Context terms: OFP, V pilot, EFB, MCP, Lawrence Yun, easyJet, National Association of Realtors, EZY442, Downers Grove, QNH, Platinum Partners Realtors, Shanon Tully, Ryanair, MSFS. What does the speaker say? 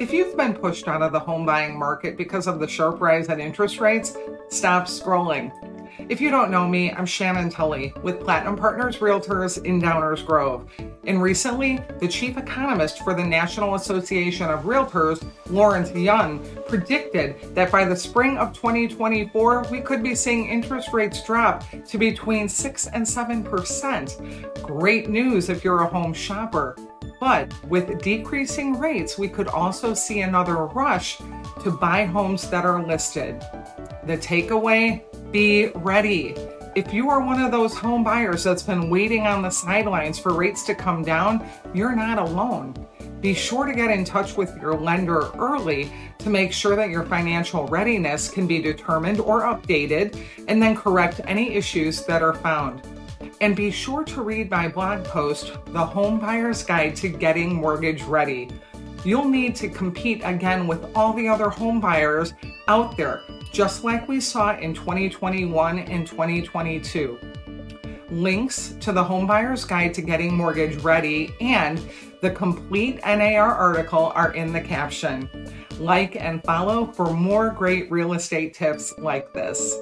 If you've been pushed out of the home buying market because of the sharp rise in interest rates, stop scrolling. If you don't know me, I'm Shanon Tully with Platinum Partners Realtors in Downers Grove. And recently, the chief economist for the National Association of Realtors, Lawrence Yun, predicted that by the spring of 2024, we could be seeing interest rates drop to between 6 and 7%. Great news if you're a home shopper. But with decreasing rates, we could also see another rush to buy homes that are listed. The takeaway, be ready. If you are one of those home buyers that's been waiting on the sidelines for rates to come down, you're not alone. Be sure to get in touch with your lender early to make sure that your financial readiness can be determined or updated, and then correct any issues that are found. And be sure to read my blog post, The Home Buyer's Guide to Getting Mortgage Ready. You'll need to compete again with all the other home buyers out there, just like we saw in 2021 and 2022. Links to The Home Buyer's Guide to Getting Mortgage Ready and the complete NAR article are in the caption. Like and follow for more great real estate tips like this.